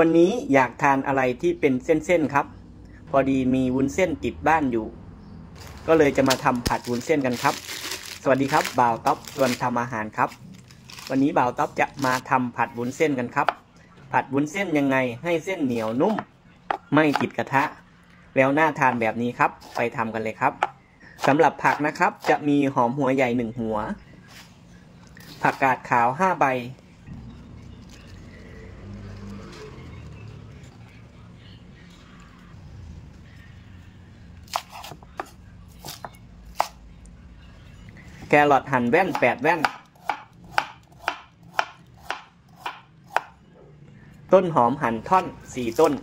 วันนี้อยากทานอะไรที่เป็นเส้นๆครับพอดีมีวุ้นเส้นติดบ้านอยู่ก็เลยจะมาทำผัดวุ้นเส้นกันครับสวัสดีครับบ่าวต๊อบชวนทำอาหารครับวันนี้บ่าวต๊อบจะมาทำผัดวุ้นเส้นกันครับผัดวุ้นเส้นยังไงให้เส้นเหนียวนุ่มไม่ติดกระทะแล้วน่าทานแบบนี้ครับไปทำกันเลยครับสำหรับผักนะครับจะมีหอมหัวใหญ่1หัวผักกาดขาว5ใบแครอทหั่นแว่น8แว่นต้นหอมหั่นท่อน4ต้นก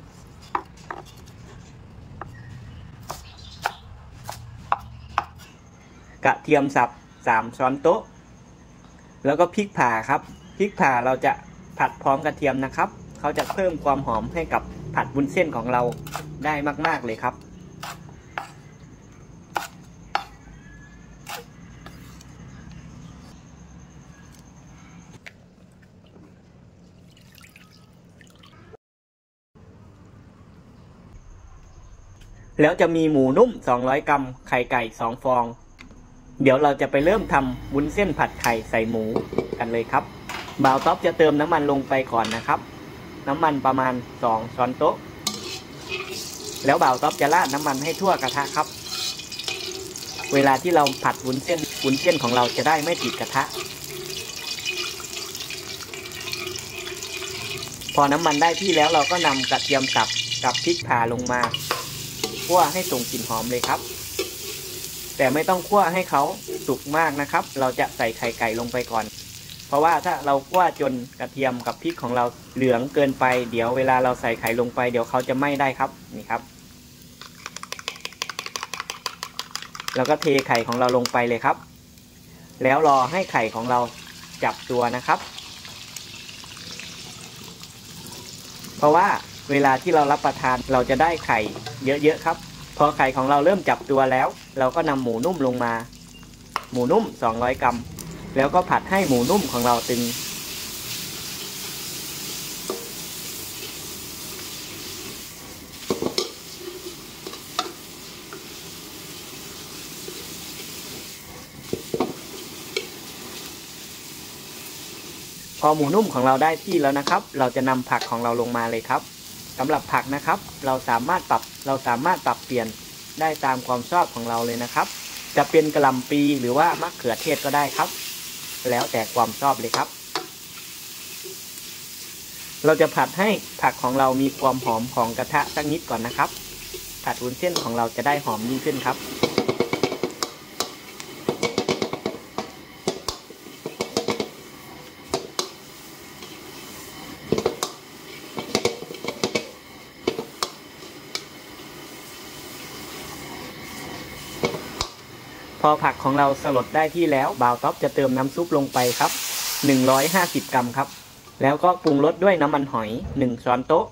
ระเทียมสับ3ช้อนโต๊ะแล้วก็พริกผ่าครับพริกผ่าเราจะผัดพร้อมกระเทียมนะครับเขาจะเพิ่มความหอมให้กับผัดวุ้นเส้นของเราได้มากๆเลยครับแล้วจะมีหมูนุ่ม200กรัมไข่ไก่2ฟองเดี๋ยวเราจะไปเริ่มทำวุ้นเส้นผัดไข่ใส่หมูกันเลยครับบ่าวต๊อบจะเติมน้ำมันลงไปก่อนนะครับน้ำมันประมาณ2ช้อนโต๊ะแล้วบ่าวต๊อบจะราดน้ำมันให้ทั่วกระทะครับเวลาที่เราผัดวุ้นเส้นของเราจะได้ไม่ติดกระทะพอน้ำมันได้ที่แล้วเราก็นำกระเทียมสับกับพริกข่าลงมาคั่วให้ส่งกลิ่นหอมเลยครับแต่ไม่ต้องคั่วให้เขาสุกมากนะครับเราจะใส่ไข่ไก่ลงไปก่อนเพราะว่าถ้าเราคั่วจนกระเทียมกับพริกของเราเหลืองเกินไปเดี๋ยวเวลาเราใส่ไข่ลงไปเดี๋ยวเขาจะไหม้ได้ครับนี่ครับแล้วก็เทไข่ของเราลงไปเลยครับแล้วรอให้ไข่ของเราจับตัวนะครับเพราะว่าเวลาที่เรารับประทานเราจะได้ไข่เยอะๆครับพอไข่ของเราเริ่มจับตัวแล้วเราก็นำหมูนุ่มลงมาหมูนุ่ม200กรัมแล้วก็ผัดให้หมูนุ่มของเราตึงพอหมูนุ่มของเราได้ที่แล้วนะครับเราจะนำผักของเราลงมาเลยครับสำหรับผักนะครับเราสามารถปรับเปลี่ยนได้ตามความชอบของเราเลยนะครับจะเป็นกะหล่ำปีหรือว่ามะเขือเทศก็ได้ครับแล้วแต่ความชอบเลยครับเราจะผัดให้ผักของเรามีความหอมของกระทะสักนิดก่อนนะครับผัดวุ้นเส้นของเราจะได้หอมยิ่งขึ้นครับพอผักของเราสลดได้ที่แล้วบ่าวต๊อบจะเติมน้ำซุปลงไปครับ150กรัมครับแล้วก็ปรุงรสด้วยน้ำมันหอย1ช้อนโต๊ะ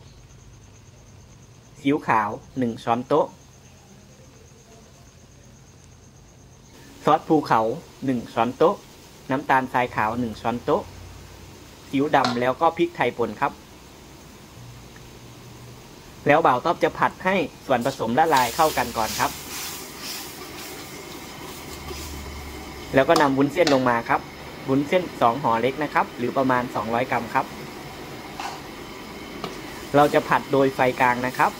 ซีอิ๊วขาว1ช้อนโต๊ะซอสภูเขา1ช้อนโต๊ะน้ำตาลทรายขาว1ช้อนโต๊ะซีอิ๊วดำแล้วก็พริกไทยป่นครับแล้วบ่าวต๊อบจะผัดให้ส่วนผสมละลายเข้ากันก่อนครับแล้วก็นำวุ้นเส้นลงมาครับวุ้นเส้น2ห่อเล็กนะครับหรือประมาณ200กรัมครับเราจะผัดโดยไฟกลางนะครับ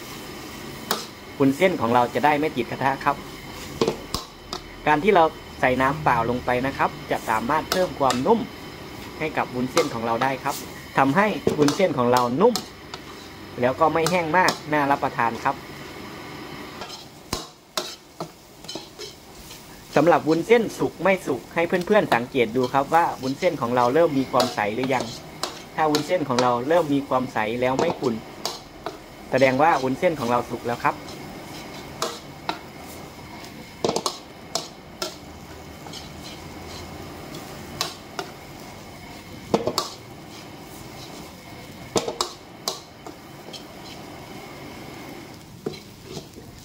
วุ้นเส้นของเราจะได้ไม่ติดกระทะครับการที่เราใส่น้ำเปล่าลงไปนะครับจะสามารถเพิ่มความนุ่มให้กับวุ้นเส้นของเราได้ครับทำให้วุ้นเส้นของเรานุ่มแล้วก็ไม่แห้งมากน่ารับประทานครับสำหรับวุ้นเส้นสุกไม่สุกให้เพื่อนๆสังเกตดูครับว่าวุ้นเส้นของเราเริ่มมีความใสหรือยังถ้าวุ้นเส้นของเราเริ่มมีความใสแล้วไม่ขุ่นแสดงว่าวุ้นเส้นของเราสุกแล้วครับ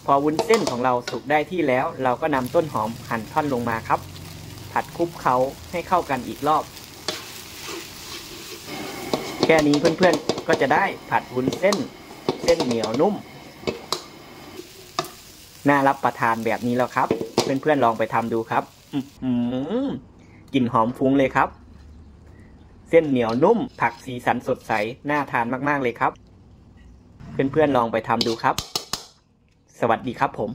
พอวุ้นเส้นของเราสุกได้ที่แล้วเราก็นำต้นหอมหั่นท่อนลงมาครับผัดคลุกเคล้าให้เข้ากันอีกรอบแค่นี้เพื่อนๆ ก็จะได้ผัดวุ้นเส้นเหนียวนุ่มน่ารับประทานแบบนี้แล้วครับเพื่อนๆลองไปทำดูครับกลิ่นหอมฟุ้งเลยครับเส้นเหนียวนุ่มผักสีสันสดใสน่าทานมากๆเลยครับเพื่อนๆลองไปทำดูครับสวัสดีครับผม